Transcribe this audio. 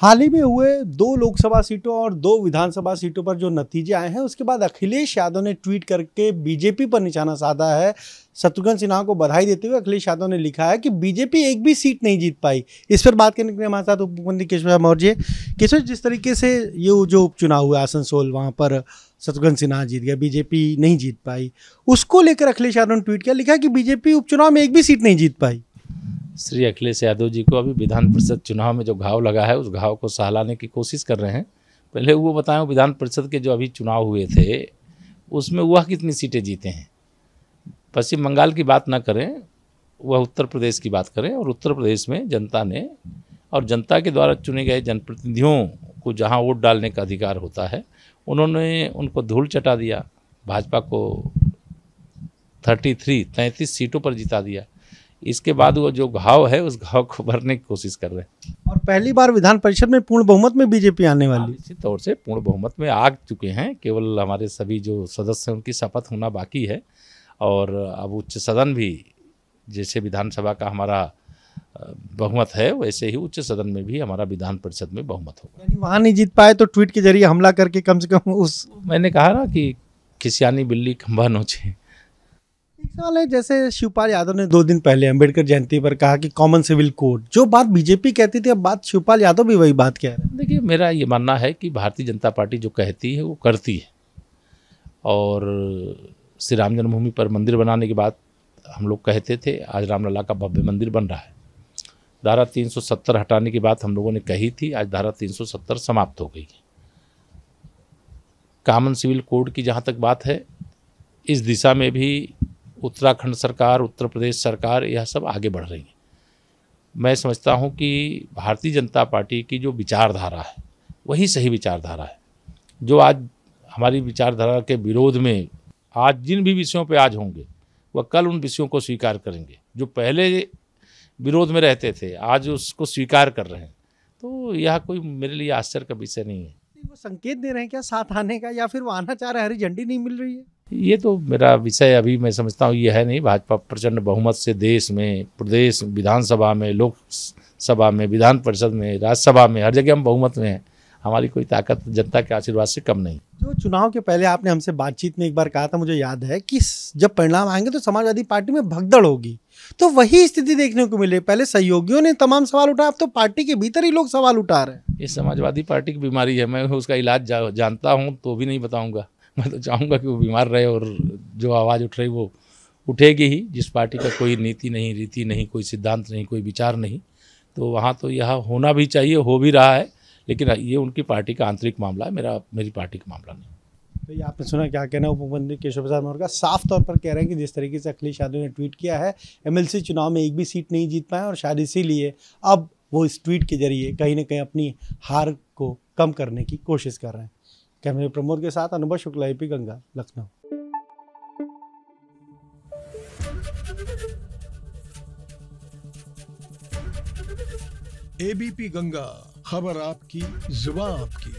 हाल ही में हुए 2 लोकसभा सीटों और 2 विधानसभा सीटों पर जो नतीजे आए हैं उसके बाद अखिलेश यादव ने ट्वीट करके बीजेपी पर निशाना साधा है। शत्रुघ्न सिन्हा को बधाई देते हुए अखिलेश यादव ने लिखा है कि बीजेपी एक भी सीट नहीं जीत पाई। इस पर बात करने के लिए हमारे साथ उपमुख्यमंत्री केशव मौर्य। केशव, जिस तरीके से ये जो उपचुनाव हुआ आसनसोल, वहाँ पर शत्रुघ्न सिन्हा जीत गया, बीजेपी नहीं जीत पाई, उसको लेकर अखिलेश यादव ने ट्वीट किया, लिखा कि बीजेपी उपचुनाव में एक भी सीट नहीं जीत पाई। श्री अखिलेश यादव जी को अभी विधान परिषद चुनाव में जो घाव लगा है उस घाव को सहलाने की कोशिश कर रहे हैं। पहले वो बताएं विधान परिषद के जो अभी चुनाव हुए थे उसमें वह कितनी सीटें जीते हैं। पश्चिम बंगाल की बात ना करें, वह उत्तर प्रदेश की बात करें। और उत्तर प्रदेश में जनता ने और जनता के द्वारा चुने गए जनप्रतिनिधियों को जहाँ वोट डालने का अधिकार होता है उन्होंने उनको धूल चटा दिया। भाजपा को 33 सीटों पर जिता दिया। इसके बाद वो जो घाव है उस घाव को भरने की कोशिश कर रहे हैं। और पहली बार विधान परिषद में पूर्ण बहुमत में बीजेपी आने वाली, निश्चित तौर से पूर्ण बहुमत में आ चुके हैं। केवल हमारे सभी जो सदस्य हैं उनकी शपथ होना बाकी है। और अब उच्च सदन भी, जैसे विधानसभा का हमारा बहुमत है, वैसे ही उच्च सदन में भी हमारा विधान परिषद में बहुमत होगा। यानी वहाँ नहीं जीत पाए तो ट्वीट के जरिए हमला करके कम से कम उस, मैंने कहा ना कि खिसियानी बिल्ली खंभा नोचे। एक सवाल है, जैसे शिवपाल यादव ने 2 दिन पहले अम्बेडकर जयंती पर कहा कि कॉमन सिविल कोड, जो बात बीजेपी कहती थी अब बात शिवपाल यादव भी वही बात कह रहे हैं। देखिए, मेरा ये मानना है कि भारतीय जनता पार्टी जो कहती है वो करती है। और श्री राम जन्मभूमि पर मंदिर बनाने की बात हम लोग कहते थे, आज रामलला का भव्य मंदिर बन रहा है। धारा 370 हटाने की बात हम लोगों ने कही थी, आज धारा 370 समाप्त हो गई है। कॉमन सिविल कोड की जहाँ तक बात है, इस दिशा में भी उत्तराखंड सरकार, उत्तर प्रदेश सरकार, यह सब आगे बढ़ रही है। मैं समझता हूं कि भारतीय जनता पार्टी की जो विचारधारा है वही सही विचारधारा है। जो आज हमारी विचारधारा के विरोध में आज जिन भी विषयों पे आज होंगे वह कल उन विषयों को स्वीकार करेंगे। जो पहले विरोध में रहते थे आज उसको स्वीकार कर रहे हैं, तो यह कोई मेरे लिए आश्चर्य का विषय नहीं है। वो संकेत दे रहे हैं क्या साथ आने का, या फिर वो आना चाह रहे हैं, हरी झंडी नहीं मिल रही है? ये तो मेरा विषय अभी मैं समझता हूँ ये है नहीं। भाजपा प्रचंड बहुमत से देश में, प्रदेश विधानसभा में, लोकसभा में, विधान परिषद में, राज्यसभा में, हर जगह हम बहुमत में हैं। हमारी कोई ताकत जनता के आशीर्वाद से कम नहीं। जो चुनाव के पहले आपने हमसे बातचीत में एक बार कहा था, मुझे याद है, कि जब परिणाम आएंगे तो समाजवादी पार्टी में भगदड़ होगी, तो वही स्थिति देखने को मिले। पहले सहयोगियों ने तमाम सवाल उठाए, अब तो पार्टी के भीतर ही लोग सवाल उठा रहे हैं। ये समाजवादी पार्टी की बीमारी है। मैं उसका इलाज जानता हूँ तो भी नहीं बताऊँगा। मैं तो चाहूँगा कि वो बीमार रहे और जो आवाज़ उठ रही वो उठेगी ही। जिस पार्टी का कोई नीति नहीं, रीति नहीं, कोई सिद्धांत नहीं, कोई विचार नहीं, तो वहाँ तो यह होना भी चाहिए, हो भी रहा है। लेकिन ये उनकी पार्टी का आंतरिक मामला है, मेरी पार्टी का मामला नहीं। तो ये आपने सुना क्या कहना उपमुख्यमंत्री केशव प्रसाद मौर्य का। साफ तौर पर कह रहे हैं कि जिस तरीके से अखिलेश यादव ने ट्वीट किया है, एमएलसी चुनाव में एक भी सीट नहीं जीत पाए, और शायद इसीलिए अब वो इस ट्वीट के जरिए कहीं ना कहीं अपनी हार को कम करने की कोशिश कर रहे हैं। कैमरे प्रमोद के साथ अनुभव शुक्ला, ABP गंगा, लखनऊ। ABP गंगा, खबर आपकी, जुबान आपकी।